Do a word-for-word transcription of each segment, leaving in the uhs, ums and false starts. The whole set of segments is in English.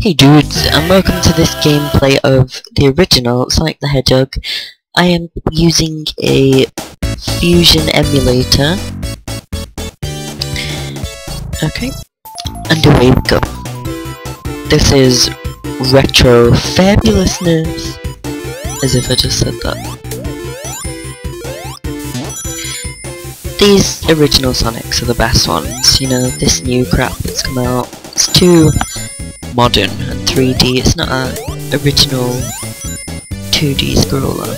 Hey dudes, and welcome to this gameplay of the original Sonic the Hedgehog. I am using a Fusion emulator. Okay, and away we go. This is Retro Fabulousness, as if I just said that. These original Sonics are the best ones, you know, this new crap that's come out, it's too modern and three D, it's not an original two D scroller.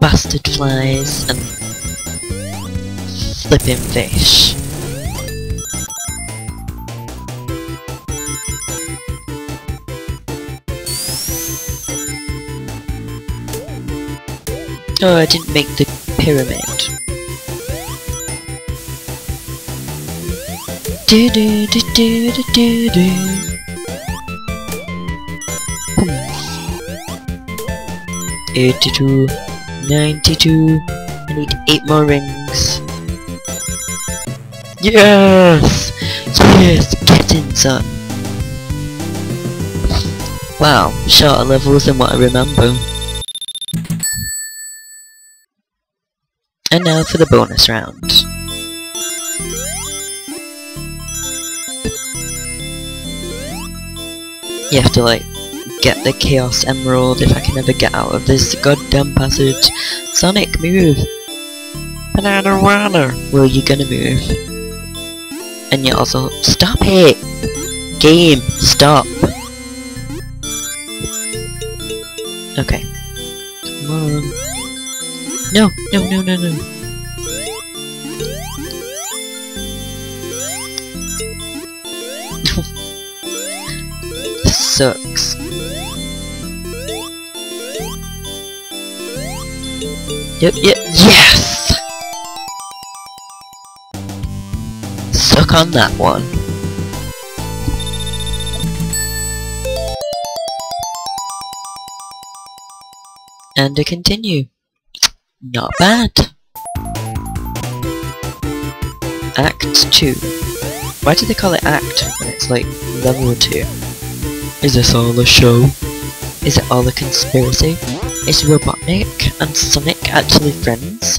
Bastard flies and flipping fish. Oh, I didn't make the pyramid. Do do do do do do do. eighty-two, ninety-two. I need eight more rings. Yes, yes, get in, son. Wow, shorter levels than what I remember. And now for the bonus round. You have to, like, get the Chaos Emerald if I can ever get out of this goddamn passage. Sonic, move! Banana water! Well, you're gonna move. And you also... Stop it! Game, stop! Okay. Come on. No, no, no, no, no. Sucks. Yep, yep, yes! Suck on that one. And to continue. Not bad. Act two. Why do they call it Act when it's like level two? Is this all a show? Is it all a conspiracy? Is Robotnik and Sonic actually friends?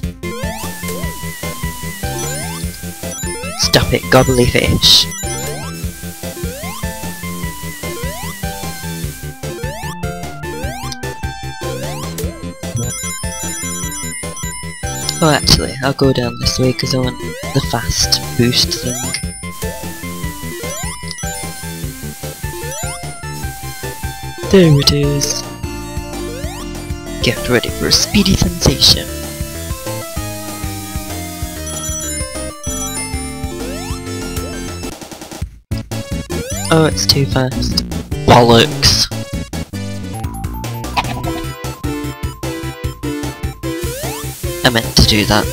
Stop it, gobbly fish. Oh actually, I'll go down this way because I want the fast boost thing. There it is. Get ready for a speedy sensation. Oh, it's too fast. Bollocks. I meant to do that.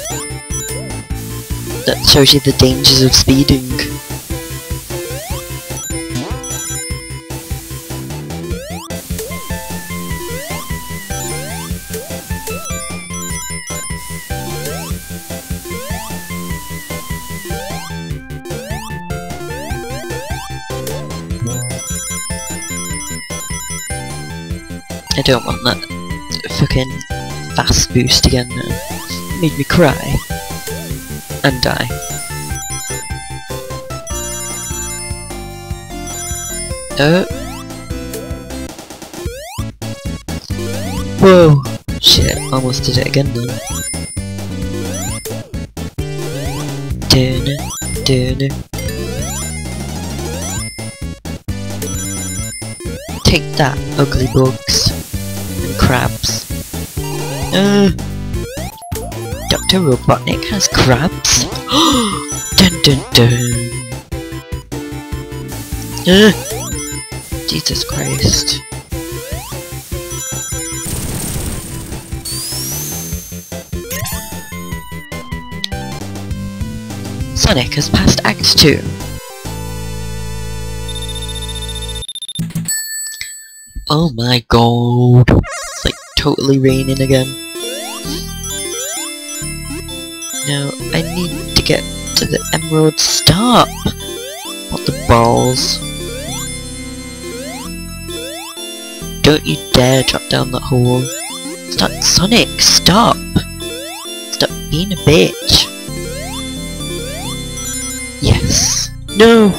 That shows you the dangers of speeding. I don't want that fucking fast boost again now. It made me cry. And die. Oh. Whoa. Shit, almost did it again then. Dinner, dinner. Take that, ugly bugs. Crabs. Uh, Doctor Robotnik has crabs? Dun dun dun. Uh, Jesus Christ. Sonic has passed Act two. Oh my god. Totally raining again. No, I need to get to the Emerald Star. What the balls? Don't you dare drop down that hole. Stop, Sonic, stop! Stop being a bitch. Yes. No!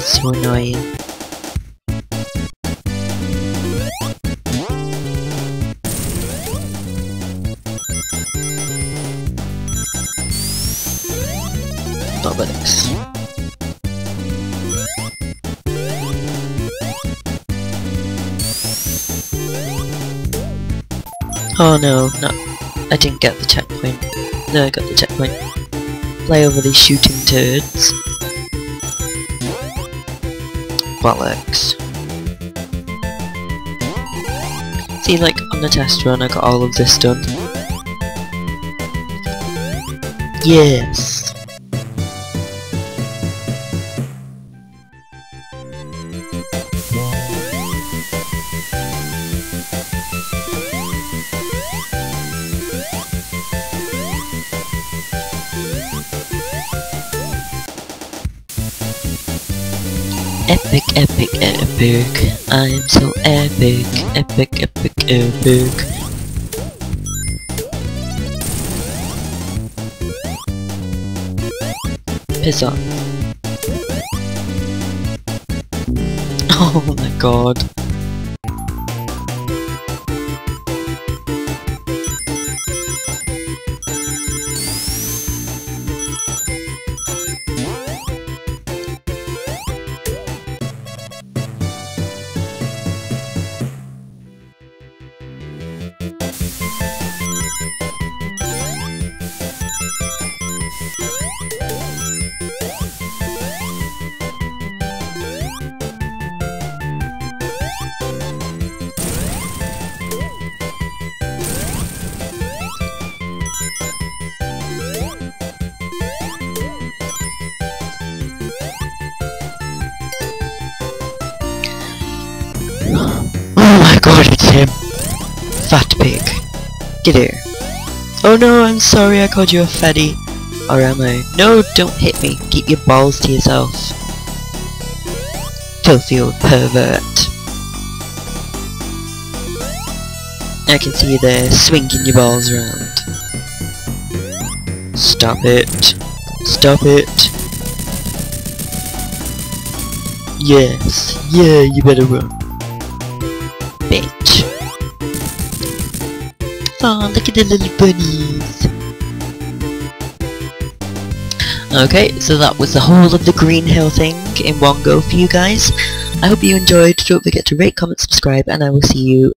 So annoying. This. Oh no, no, I didn't get the checkpoint. No, I got the checkpoint. Play over these shooting turds. Bollocks. See, like, on the test run I got all of this done. Yes! Epic, epic, epic. I am so epic, epic, epic, epic. Piss off. Oh my god. Fat pig. Get here. Oh no, I'm sorry I called you a fatty. Or am I? No, don't hit me. Keep your balls to yourself. Filthy old pervert. I can see you there, swinging your balls around. Stop it. Stop it. Yes. Yeah, you better run. Bitch. Oh, look at the little bunnies! Okay, so that was the whole of the Green Hill thing in one go for you guys. I hope you enjoyed. Don't forget to rate, comment, subscribe, and I will see you